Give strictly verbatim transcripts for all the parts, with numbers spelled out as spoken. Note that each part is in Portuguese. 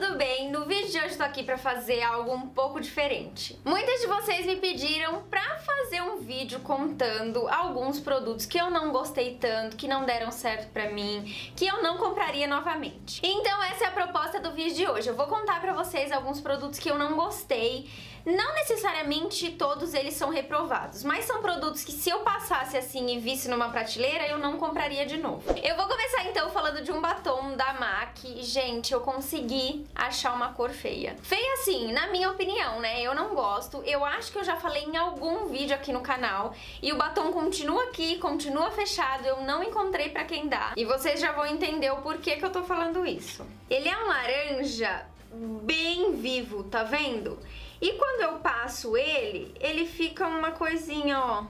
tudo bem? No vídeo de hoje eu tô aqui pra fazer algo um pouco diferente. Muitas de vocês me pediram pra fazer um vídeo contando alguns produtos que eu não gostei tanto, que não deram certo pra mim, que eu não compraria novamente. Então essa é a proposta do vídeo de hoje. Eu vou contar pra vocês alguns produtos que eu não gostei. Não necessariamente todos eles são reprovados, mas são produtos que se eu passasse assim e visse numa prateleira, eu não compraria de novo. Eu vou começar então falando de um batom da MAC. Gente, eu consegui achar uma cor feia. Feia assim, na minha opinião, né? Eu não gosto, eu acho que eu já falei em algum vídeo aqui no canal, e o batom continua aqui, continua fechado, eu não encontrei pra quem dá. E vocês já vão entender o porquê que eu tô falando isso. Ele é um laranja bem vivo, tá vendo? E quando eu passo ele, ele fica uma coisinha, ó,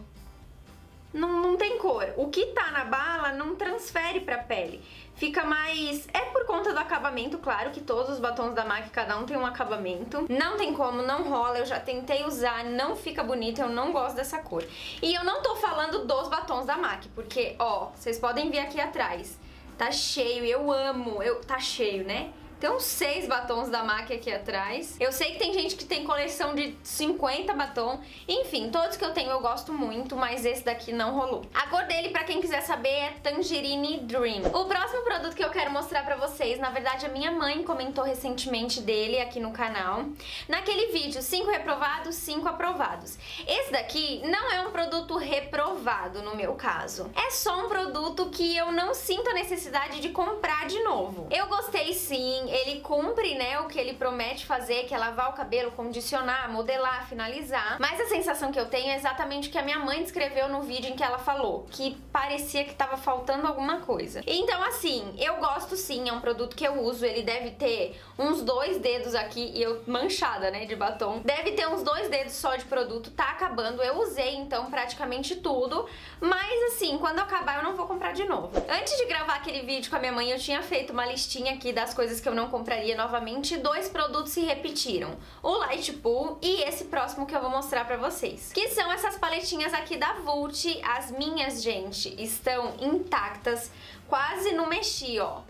não, não tem cor. O que tá na bala não transfere pra pele, fica mais... É por conta do acabamento, claro que todos os batons da MAC, cada um tem um acabamento. Não tem como, não rola, eu já tentei usar, não fica bonito, eu não gosto dessa cor. E eu não tô falando dos batons da MAC, porque, ó, vocês podem ver aqui atrás, tá cheio, eu amo, eu... tá cheio, né? Tem uns seis batons da MAC aqui atrás. Eu sei que tem gente que tem coleção de cinquenta batons. Enfim, todos que eu tenho eu gosto muito, mas esse daqui não rolou. A cor dele, pra quem quiser saber, é Tangerine Dream. O próximo produto que eu quero mostrar pra vocês, na verdade a minha mãe comentou recentemente dele aqui no canal. Naquele vídeo, cinco reprovados, cinco aprovados. Esse daqui não é um produto reprovado no meu caso. É só um produto que eu não sinto a necessidade de comprar de novo. Eu gostei sim. Ele cumpre, né, o que ele promete fazer, que é lavar o cabelo, condicionar, modelar, finalizar. Mas a sensação que eu tenho é exatamente o que a minha mãe descreveu no vídeo em que ela falou, que parecia que tava faltando alguma coisa. Então assim, eu gosto sim, é um produto que eu uso, ele deve ter uns dois dedos aqui, e eu manchada, né, de batom. Deve ter uns dois dedos só de produto, tá acabando, eu usei então praticamente tudo, mas assim, quando acabar eu não vou comprar de novo. Antes de gravar aquele vídeo com a minha mãe, eu tinha feito uma listinha aqui das coisas que eu não compraria novamente. Dois produtos se repetiram, o Light Pool e esse próximo que eu vou mostrar pra vocês, que são essas paletinhas aqui da Vult. As minhas, gente, estão intactas, quase não mexi, ó,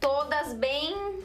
todas bem,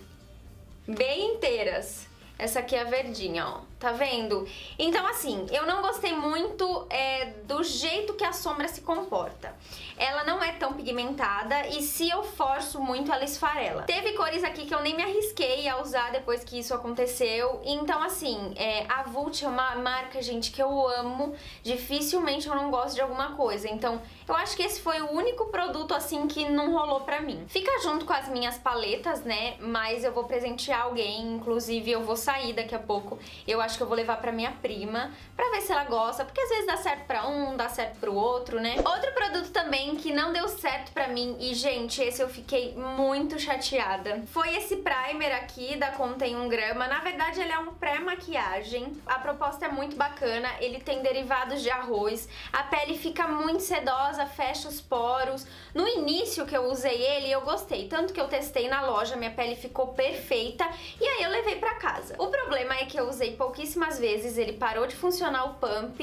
bem inteiras. Essa aqui é a verdinha, ó, tá vendo? Então assim, eu não gostei muito é, do jeito que a sombra se comporta. Ela não é tão pigmentada e se eu forço muito ela esfarela. Teve cores aqui que eu nem me arrisquei a usar depois que isso aconteceu. Então assim, é, a Vult é uma marca, gente, que eu amo. Dificilmente eu não gosto de alguma coisa. Então eu acho que esse foi o único produto assim que não rolou pra mim. Fica junto com as minhas paletas, né? Mas eu vou presentear alguém, inclusive eu vou sair daqui a pouco, eu acho que eu vou levar pra minha prima, pra ver se ela gosta, porque às vezes dá certo pra um, dá certo pro outro, né? Outro produto também que não deu certo pra mim, e gente, esse eu fiquei muito chateada, foi esse primer aqui da Contém um grama. Na verdade ele é um pré-maquiagem, a proposta é muito bacana, ele tem derivados de arroz, a pele fica muito sedosa, fecha os poros. No início que eu usei ele, eu gostei, tanto que eu testei na loja, minha pele ficou perfeita, e aí eu levei pra casa. O problema é que eu usei pouquíssimas vezes, ele parou de funcionar o pump,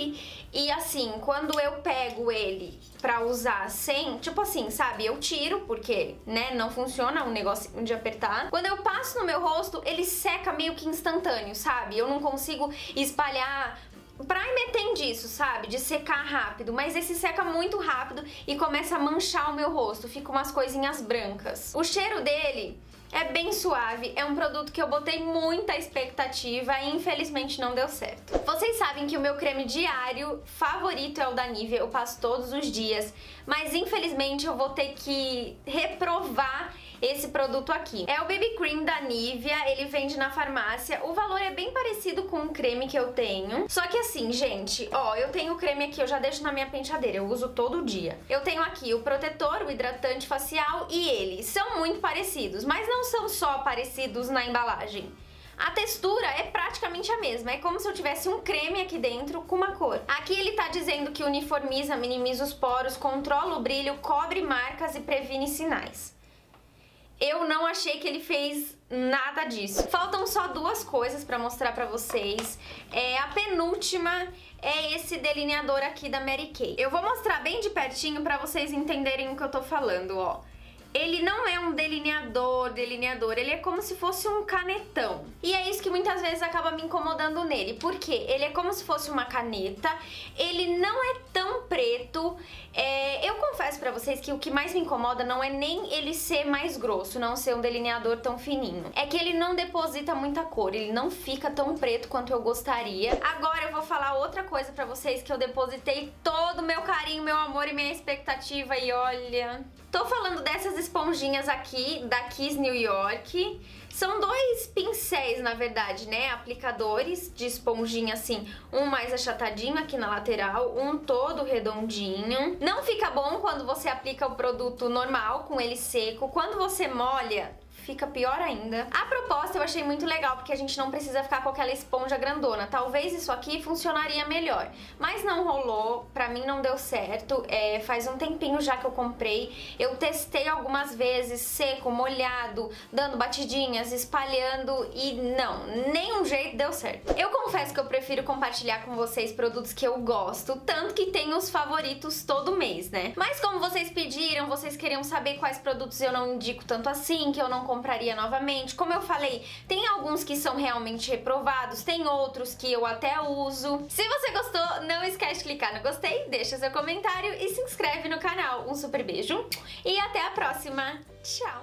e assim, quando eu pego ele pra usar sem, tipo assim, sabe, eu tiro, porque, né, não funciona um negocinho de apertar. Quando eu passo no meu rosto, ele seca meio que instantâneo, sabe? Eu não consigo espalhar... Primer tem disso, sabe? De secar rápido, mas esse seca muito rápido e começa a manchar o meu rosto, fica umas coisinhas brancas. O cheiro dele... é bem suave, é um produto que eu botei muita expectativa e infelizmente não deu certo. Vocês sabem que o meu creme diário favorito é o da Nivea, eu passo todos os dias, mas infelizmente eu vou ter que reprovar esse produto aqui. É o Baby Cream da Nivea, ele vende na farmácia, o valor é bem parecido com o creme que eu tenho. Só que assim, gente, ó, eu tenho o creme aqui, eu já deixo na minha penteadeira, eu uso todo dia. Eu tenho aqui o protetor, o hidratante facial e ele. São muito parecidos, mas não são só parecidos na embalagem. A textura é praticamente a mesma, é como se eu tivesse um creme aqui dentro com uma cor. Aqui ele tá dizendo que uniformiza, minimiza os poros, controla o brilho, cobre marcas e previne sinais. Eu não achei que ele fez nada disso. Faltam só duas coisas pra mostrar pra vocês. É, a penúltima é esse delineador aqui da Mary Kay. Eu vou mostrar bem de pertinho pra vocês entenderem o que eu tô falando, ó. Ele não é um delineador, delineador, ele é como se fosse um canetão. E é isso que muitas vezes acaba me incomodando nele, porque ele é como se fosse uma caneta, ele não é tão preto. É, eu confesso pra vocês que o que mais me incomoda não é nem ele ser mais grosso, não ser um delineador tão fininho. É que ele não deposita muita cor, ele não fica tão preto quanto eu gostaria. Agora eu vou falar outra coisa pra vocês que eu depositei todo o meu carinho, meu amor e minha expectativa, e olha... Tô falando dessas esponjinhas aqui, da Kiss New York. São dois pincéis, na verdade, né? Aplicadores de esponjinha, assim, um mais achatadinho aqui na lateral, um todo redondinho. Não fica bom quando você aplica o produto normal, com ele seco. Quando você molha... fica pior ainda. A proposta eu achei muito legal, porque a gente não precisa ficar com aquela esponja grandona. Talvez isso aqui funcionaria melhor, mas não rolou, pra mim não deu certo. É, faz um tempinho já que eu comprei. Eu testei algumas vezes, seco, molhado, dando batidinhas, espalhando, e não, nenhum jeito deu certo. Eu confesso que eu prefiro compartilhar com vocês produtos que eu gosto, tanto que tenho os favoritos todo mês, né? Mas como vocês pediram, vocês queriam saber quais produtos eu não indico tanto assim, que eu não compraria novamente. Como eu falei, tem alguns que são realmente reprovados, tem outros que eu até uso. Se você gostou, não esquece de clicar no gostei, deixa seu comentário e se inscreve no canal. Um super beijo e até a próxima. Tchau!